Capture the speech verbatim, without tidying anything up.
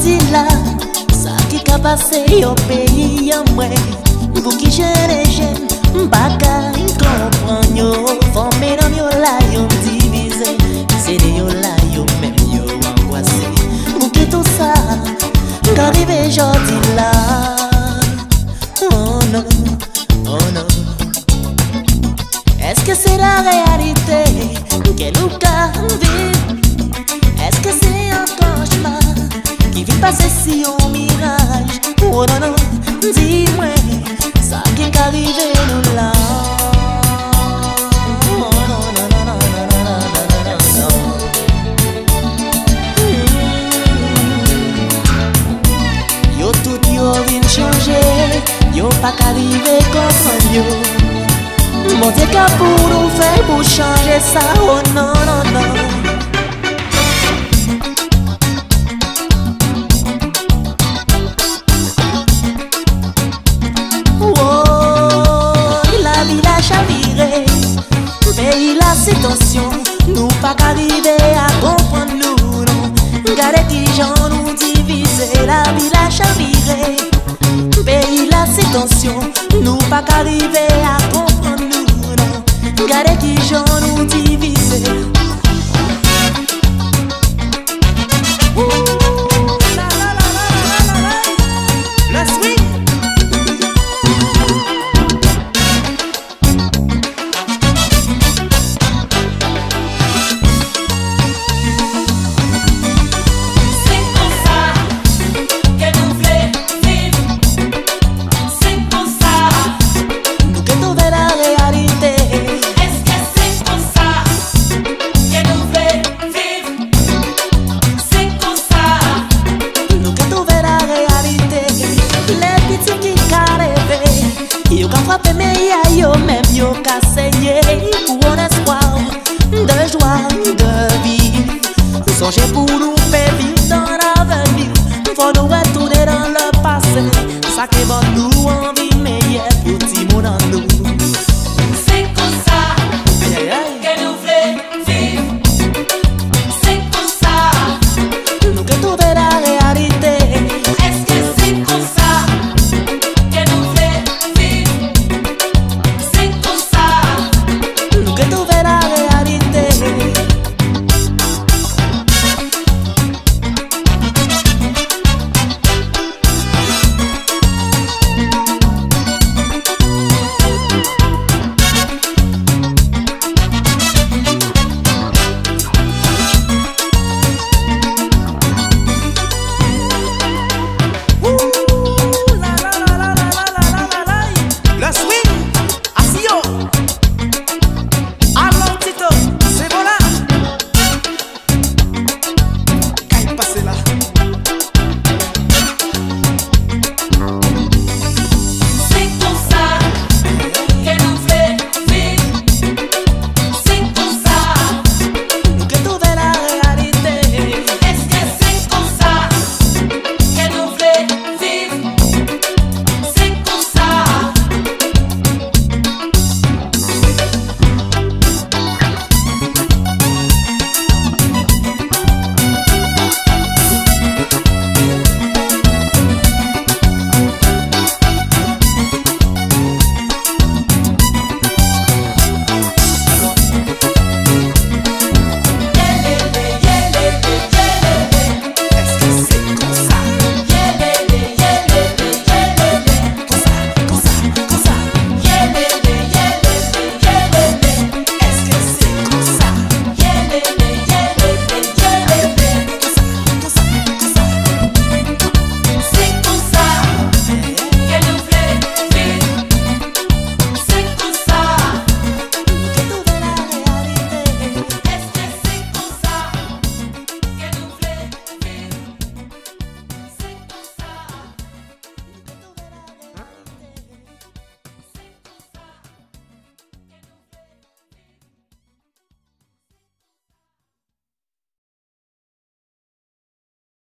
Sotila, saki kapase yo peyi ya mwe. Ibu ki jene jen, mbaka inkompran yo. Fome nan yo la yo divize, sede yo la yo men yo angoase. Mouke tout sa, karive jodi la. Oh no, oh no. Est-ce que c'est la réalité que Lucas vit? Est-ce que c'est un cauchemar qui vit passer si un mirage? Oh non non, dis-moi, ça qui est arrivé nous là. Oh non non non non non non non non non non. Yo tout yo vient changer, yo pas qu'arriver contre yo. Monte ka pou nou fè pou chanje sa, oh non, non, non. Oh, la vi la chavire, peyi la sitwasyon, nou pa k'arive a kompran nou, non. Gade ki jan nou divize, la vi la chavire, peyi la sitwasyon, nou pa k'arive a kompran nou. Gade ki jan nou divize. La la la la la la la. Le swing. C'est comme ça que nou vle viv. C'est comme ça nou ke nou ve la realite. Songez pour nous faire vivre dans l'avenir. Faut nous retourner dans le passé. Ça qui va nous envie.